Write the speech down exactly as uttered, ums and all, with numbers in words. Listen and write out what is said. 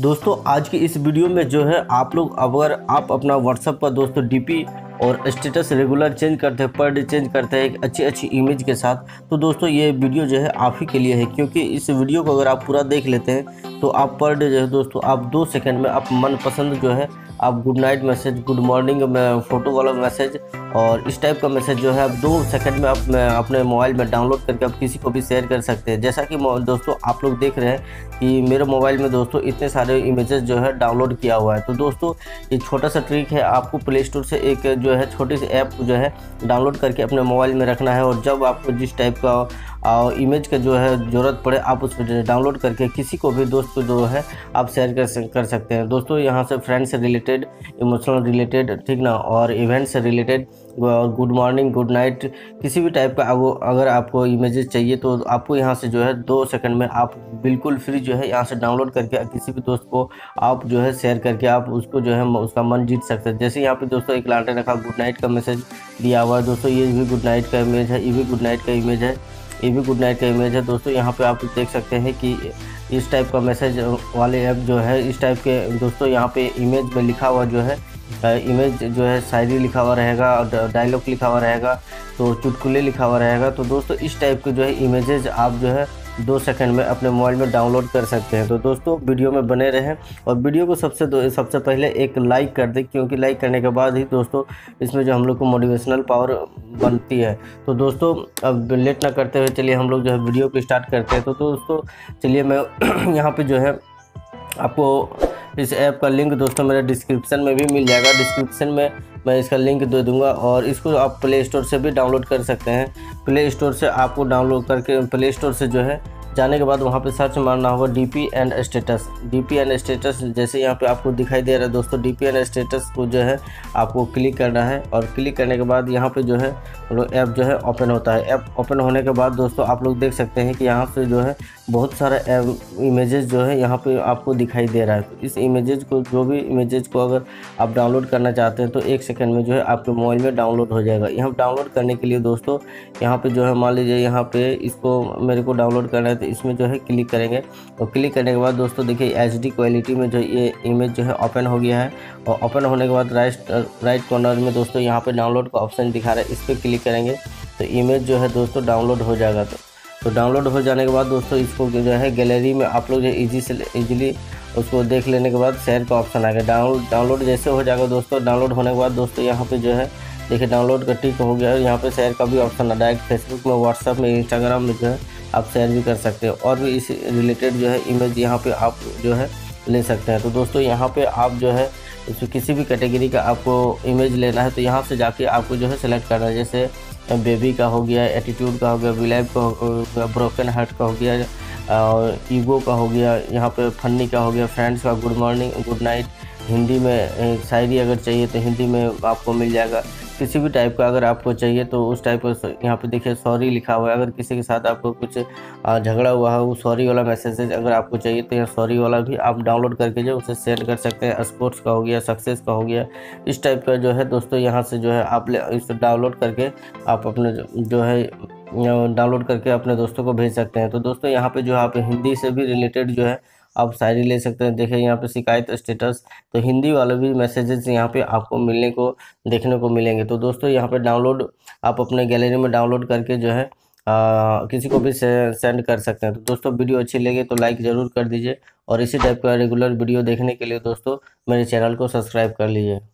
दोस्तों आज की इस वीडियो में जो है आप लोग अगर आप अपना व्हाट्सएप पर दोस्तों डीपी और स्टेटस रेगुलर चेंज करते हैं, पर डे चेंज करते हैं एक अच्छी अच्छी इमेज के साथ, तो दोस्तों ये वीडियो जो है आप ही के लिए है, क्योंकि इस वीडियो को अगर आप पूरा देख लेते हैं तो आप पर डे जो है दोस्तों आप दो सेकंड में आप मनपसंद जो है आप good night message, good morning में फ़ोटो वाला मैसेज और इस टाइप का मैसेज जो है आप दो सेकंड में आप अपने मोबाइल में डाउनलोड करके आप किसी को भी शेयर कर सकते हैं। जैसा कि दोस्तों आप लोग देख रहे हैं कि मेरे मोबाइल में दोस्तों इतने सारे इमेजेस जो है डाउनलोड किया हुआ है। तो दोस्तों ये छोटा सा ट्रिक है, आपको प्ले स्टोर से एक जो है छोटी सी ऐप जो है डाउनलोड करके अपने मोबाइल में रखना है और जब आपको जिस टाइप का इमेज का जो है ज़रूरत पड़े आप उसको डाउनलोड करके किसी को भी दोस्त को जो है आप शेयर कर कर सकते हैं। दोस्तों यहाँ से फ्रेंड से रिलेटेड, इमोशनल रिलेटेड, ठीक ना, और इवेंट से रिलेटेड और गुड मॉर्निंग, गुड नाइट, किसी भी टाइप का अगर आपको इमेजेस चाहिए तो आपको यहाँ से जो है दो सेकंड में आप बिल्कुल फ्री जो है यहाँ से डाउनलोड करके किसी भी दोस्त को आप जो है शेयर करके आप उसको जो है उसका मन जीत सकते हैं। जैसे यहाँ पे दोस्तों एक लालटेन रखा, गुड नाइट का मैसेज दिया हुआ है दोस्तों, ये भी गुड नाइट का इमेज है, ये भी गुड नाइट का इमेज है, ये भी गुड नाइट का इमेज है। दोस्तों यहाँ पर आप देख सकते हैं कि इस टाइप का मैसेज वाले ऐप जो है इस टाइप के दोस्तों यहाँ पर इमेज में लिखा हुआ जो है इमेज जो है शायरी लिखा हुआ रहेगा और डायलॉग लिखा हुआ रहेगा, तो चुटकुले लिखा हुआ रहेगा। तो दोस्तों इस टाइप के जो है इमेजेज आप जो है दो सेकंड में अपने मोबाइल में डाउनलोड कर सकते हैं। तो दोस्तों वीडियो में बने रहें और वीडियो को सबसे सबसे पहले एक लाइक कर दें, क्योंकि लाइक करने के बाद ही दोस्तों इसमें जो हम लोग को मोटिवेशनल पावर बनती है। तो दोस्तों अब लेट ना करते हुए चलिए हम लोग जो है वीडियो को स्टार्ट करते हैं। तो दोस्तों चलिए मैं यहाँ पर जो है आपको इस ऐप का लिंक दोस्तों मेरे डिस्क्रिप्शन में भी मिल जाएगा, डिस्क्रिप्शन में मैं इसका लिंक दे दूंगा और इसको आप प्ले स्टोर से भी डाउनलोड कर सकते हैं। प्ले स्टोर से आपको डाउनलोड करके प्ले स्टोर से जो है जाने के बाद वहाँ पे सर्च मारना होगा DP and status, DP and status. जैसे यहाँ पे आपको दिखाई दे रहा है दोस्तों डीपी एंड स्टेटस को जो है आपको क्लिक करना है और क्लिक करने के बाद यहाँ पे जो है ऐप जो है ओपन होता है। ऐप ओपन होने के बाद दोस्तों आप लोग देख सकते हैं कि यहाँ से जो है बहुत सारा इमेजेस जो है यहाँ पर आपको दिखाई दे रहा है। तो इस इमेजेस को जो भी इमेजेस को अगर आप डाउनलोड करना चाहते हैं तो एक सेकेंड में जो है आपके मोबाइल में डाउनलोड हो जाएगा। यहाँ डाउनलोड करने के लिए दोस्तों यहाँ पर जो है मान लीजिए यहाँ पर इसको मेरे को डाउनलोड करना है, तो इसमें जो है क्लिक करेंगे और क्लिक करने के बाद दोस्तों देखिए एच डी क्वालिटी में जो ये इमेज जो है ओपन हो गया है और ओपन होने के बाद राइट राइट कॉर्नर में दोस्तों यहाँ पे डाउनलोड का ऑप्शन दिखा रहा है, इस पर क्लिक करेंगे तो इमेज जो है दोस्तों डाउनलोड हो जाएगा। तो तो डाउनलोड हो जाने के बाद दोस्तों इसको जो है गैलरी में आप लोग जो ईजी से ईजिली उसको देख लेने के बाद शेयर का ऑप्शन आएगा। डाउन डाउनलोड जैसे हो जाएगा दोस्तों, डाउनलोड होने के बाद दोस्तों यहाँ पर जो है देखिए डाउनलोड का टिक हो गया है और यहाँ पे शेयर का भी ऑप्शन आ रहा है। फेसबुक में, व्हाट्सएप में, इंस्टाग्राम में जो है आप शेयर भी कर सकते हैं और भी इस रिलेटेड जो है इमेज यहाँ पे आप जो है ले सकते हैं। तो दोस्तों यहाँ पे आप जो है इसमें किसी भी कैटेगरी का आपको इमेज लेना है तो यहाँ से जाके आपको जो है सेलेक्ट करना है, जैसे बेबी का हो गया, एटीट्यूड का हो गया, विलाइफ का हो गया, ब्रोकन हार्ट का हो गया और ईगो का हो गया, यहाँ पर फनी का हो गया, फ्रेंड्स का, good morning, good night, Hindi में शायरी अगर चाहिए तो हिंदी में आपको मिल जाएगा, किसी भी टाइप का अगर आपको चाहिए तो उस टाइप का। यहाँ पे देखिए सॉरी लिखा हुआ है, अगर किसी के साथ आपको कुछ झगड़ा हुआ है वो सॉरी वाला मैसेज अगर आपको चाहिए तो यहाँ सॉरी वाला भी आप डाउनलोड करके जो उसे शेयर कर सकते हैं। स्पोर्ट्स का हो गया, सक्सेस का हो गया, इस टाइप का जो है दोस्तों यहाँ से जो है आप इसको डाउनलोड करके आप अपने जो है डाउनलोड करके अपने दोस्तों को भेज सकते हैं। तो दोस्तों यहाँ पर जो है आप हिंदी से भी रिलेटेड जो है आप शायरी ले सकते हैं। देखिए यहाँ पे शिकायत स्टेटस, तो हिंदी वाले भी मैसेजेस यहाँ पे आपको मिलने को देखने को मिलेंगे। तो दोस्तों यहाँ पे डाउनलोड आप अपने गैलरी में डाउनलोड करके जो है आ, किसी को भी से, सेंड कर सकते हैं। तो दोस्तों वीडियो अच्छी लगे तो लाइक ज़रूर कर दीजिए और इसी टाइप का रेगुलर वीडियो देखने के लिए दोस्तों मेरे चैनल को सब्सक्राइब कर लीजिए।